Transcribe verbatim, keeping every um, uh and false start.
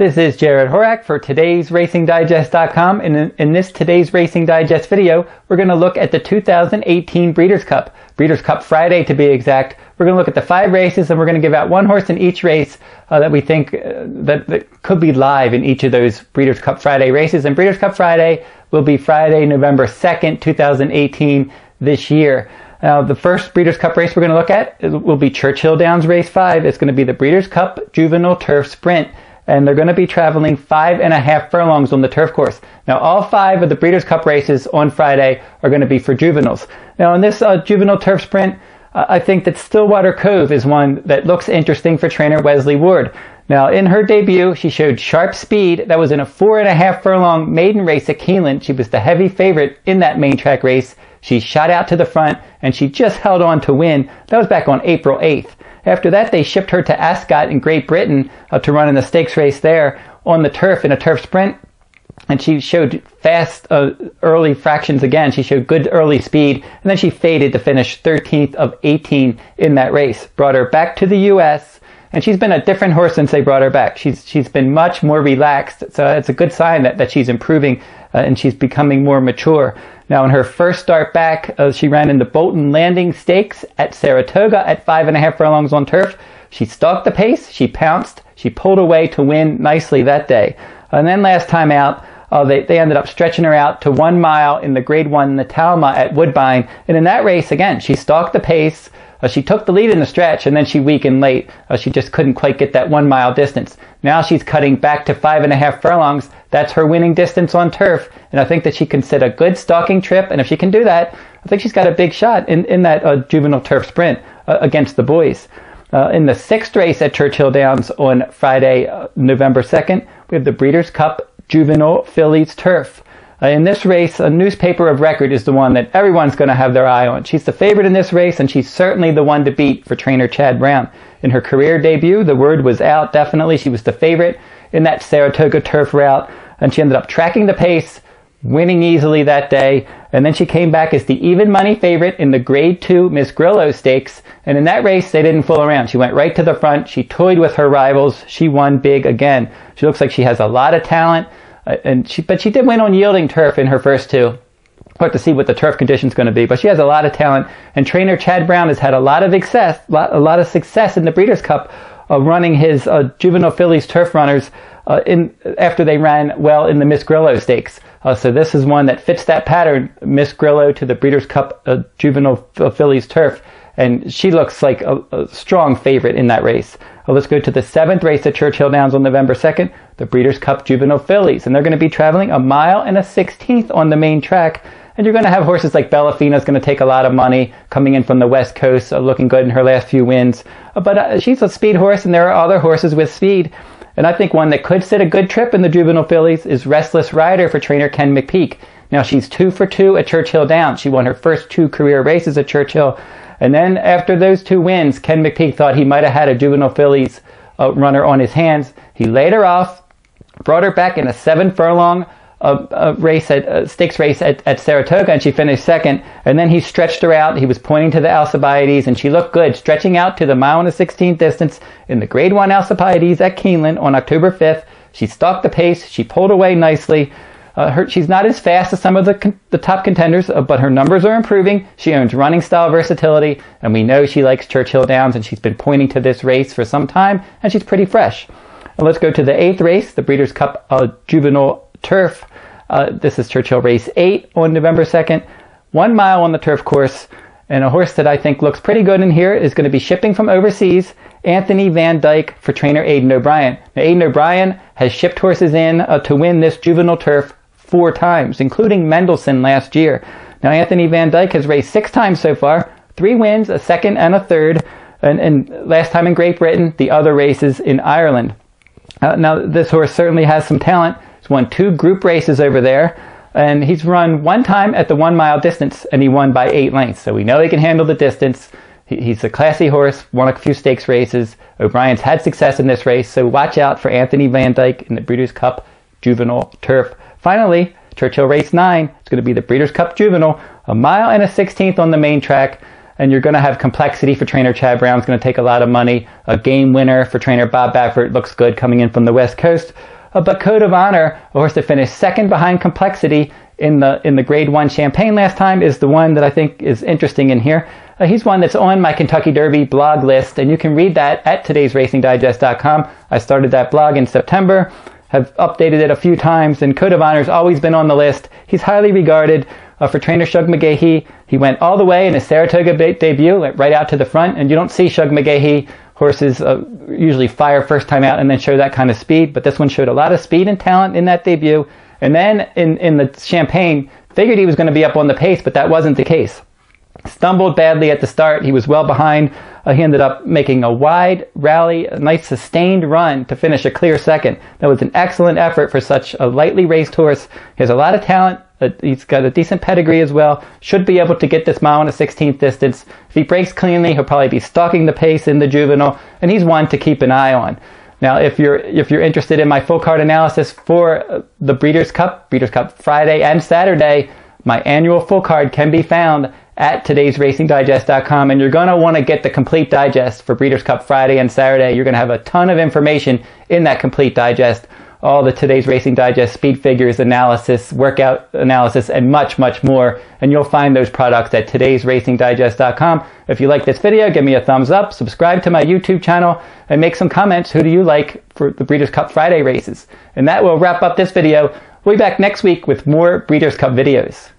This is Jared Horak for today's racing digest dot com, and in, in this Today's Racing Digest video, we're going to look at the two thousand eighteen Breeders' Cup, Breeders' Cup Friday to be exact. We're going to look at the five races, and we're going to give out one horse in each race uh, that we think uh, that, that could be live in each of those Breeders' Cup Friday races. And Breeders' Cup Friday will be Friday, November second, two thousand eighteen this year. Now, the first Breeders' Cup race we're going to look at will be Churchill Downs Race five. It's going to be the Breeders' Cup Juvenile Turf Sprint. And they're going to be traveling five and a half furlongs on the turf course. Now, all five of the Breeders' Cup races on Friday are going to be for juveniles. Now, in this uh, juvenile turf sprint, uh, I think that Stillwater Cove is one that looks interesting for trainer Wesley Ward. Now, in her debut, she showed sharp speed. That was in a four and a half furlong maiden race at Keeneland. She was the heavy favorite in that main track race. She shot out to the front, and she just held on to win. That was back on April eighth. After that, they shipped her to Ascot in Great Britain uh, to run in the stakes race there on the turf in a turf sprint. And she showed fast uh, early fractions again. She showed good early speed. And then she faded to finish thirteenth of eighteen in that race. Brought her back to the U S. And she's been a different horse since they brought her back. She's She's been much more relaxed. So it's a good sign that, that she's improving uh, and she's becoming more mature. Now, in her first start back, uh, she ran in the Bolton Landing Stakes at Saratoga at five and a half furlongs on turf. She stalked the pace, she pounced, she pulled away to win nicely that day. And then last time out, uh, they, they ended up stretching her out to one mile in the Grade one Natalma at Woodbine. And in that race, again, she stalked the pace, uh, she took the lead in the stretch, and then she weakened late. Uh, she just couldn't quite get that one mile distance. Now she's cutting back to five and a half furlongs. That's her winning distance on turf. And I think that she can set a good stalking trip. And if she can do that, I think she's got a big shot in, in that uh, juvenile turf sprint uh, against the boys. Uh, in the sixth race at Churchill Downs on Friday, uh, November second, we have the Breeders' Cup Juvenile Fillies Turf. Uh, in this race, a newspaper of record is the one that everyone's going to have their eye on. She's the favorite in this race, and she's certainly the one to beat for trainer Chad Brown. In her career debut, the word was out, definitely. She was the favorite in that Saratoga turf route, and she ended up tracking the pace, winning easily that day. And then she came back as the even money favorite in the Grade two Miss Grillo Stakes. And in that race, they didn't fool around. She went right to the front. She toyed with her rivals. She won big again. She looks like she has a lot of talent. And she, but she did win on yielding turf in her first two. We'll have to see what the turf condition's going to be. But she has a lot of talent. And trainer Chad Brown has had a lot of success, lot, a lot of success in the Breeders' Cup, uh, running his uh, juvenile fillies turf runners uh, in after they ran well in the Miss Grillo Stakes. Uh, so this is one that fits that pattern, Miss Grillo to the Breeders' Cup uh, juvenile fillies turf. And she looks like a, a strong favorite in that race. Uh, let's go to the seventh race at Churchill Downs on November second, the Breeders' Cup Juvenile Fillies. And they're going to be traveling a mile and a sixteenth on the main track. And you're going to have horses like Bella Fina is going to take a lot of money coming in from the West Coast, uh, looking good in her last few wins. Uh, but uh, she's a speed horse, and there are other horses with speed. And I think one that could sit a good trip in the Juvenile Fillies is Restless Rider for trainer Ken McPeak. Now, she's two for two at Churchill Downs. She won her first two career races at Churchill. And then after those two wins, Ken McPeak thought he might have had a juvenile fillies uh, runner on his hands. He laid her off, brought her back in a seven furlong uh, uh, race at uh, stakes race at, at Saratoga, and she finished second. And then he stretched her out. He was pointing to the Alcibiades, and she looked good, stretching out to the mile and a sixteenth distance in the Grade One Alcibiades at Keeneland on October fifth. She stalked the pace. She pulled away nicely. Uh, her, she's not as fast as some of the, con the top contenders, uh, but her numbers are improving. She owns running style versatility, and we know she likes Churchill Downs, and she's been pointing to this race for some time, and she's pretty fresh. And let's go to the eighth race, the Breeders' Cup uh, Juvenile Turf. Uh, this is Churchill Race eight on November second. One mile on the turf course, and a horse that I think looks pretty good in here is going to be shipping from overseas, Anthony Van Dyck for trainer Aiden O'Brien. Now, Aiden O'Brien has shipped horses in uh, to win this juvenile turf four times, including Mendelssohn last year. Now, Anthony Van Dyck has raced six times so far, three wins, a second and a third, and, and last time in Great Britain, the other races in Ireland. Uh, now, this horse certainly has some talent. He's won two group races over there, and he's run one time at the one-mile distance, and he won by eight lengths, so we know he can handle the distance. He, he's a classy horse, won a few stakes races. O'Brien's had success in this race, so watch out for Anthony Van Dyck in the Breeders' Cup Juvenile Turf. Finally, Churchill Race nine, it's going to be the Breeders' Cup Juvenile, a mile and a sixteenth on the main track. And you're going to have Complexity for trainer Chad Brown. It's going to take a lot of money. A Game Winner for trainer Bob Baffert looks good coming in from the West Coast. Uh, but Code of Honor, a horse that finished second behind Complexity in the in the Grade One Champagne last time, is the one that I think is interesting in here. Uh, he's one that's on my Kentucky Derby blog list, and you can read that at todays racing digest dot com. I started that blog in September, have updated it a few times, and Code of Honor's always been on the list. He's highly regarded. Uh, for trainer Shug McGaughey, he went all the way in his Saratoga ba- debut, went right out to the front, and you don't see Shug McGaughey horses uh, usually fire first time out and then show that kind of speed, but this one showed a lot of speed and talent in that debut. And then in, in the Champagne, figured he was going to be up on the pace, but that wasn't the case. Stumbled badly at the start. He was well behind. Uh, he ended up making a wide rally, a nice sustained run to finish a clear second. That was an excellent effort for such a lightly raced horse. He has a lot of talent. Uh, he's got a decent pedigree as well. Should be able to get this mile and a sixteenth distance. If he breaks cleanly, he'll probably be stalking the pace in the juvenile, and he's one to keep an eye on. Now, if you're if you're interested in my full card analysis for uh, the Breeders' Cup, Breeders' Cup Friday and Saturday, my annual full card can be found at todays racing digest dot com, and you're going to want to get the complete digest for Breeders' Cup Friday and Saturday. You're going to have a ton of information in that complete digest, all the Today's Racing Digest speed figures analysis, workout analysis, and much, much more. And you'll find those products at todays racing digest dot com. If you like this video, give me a thumbs up, subscribe to my YouTube channel, and make some comments. Who do you like for the Breeders' Cup Friday races? And that will wrap up this video. We'll be back next week with more Breeders' Cup videos.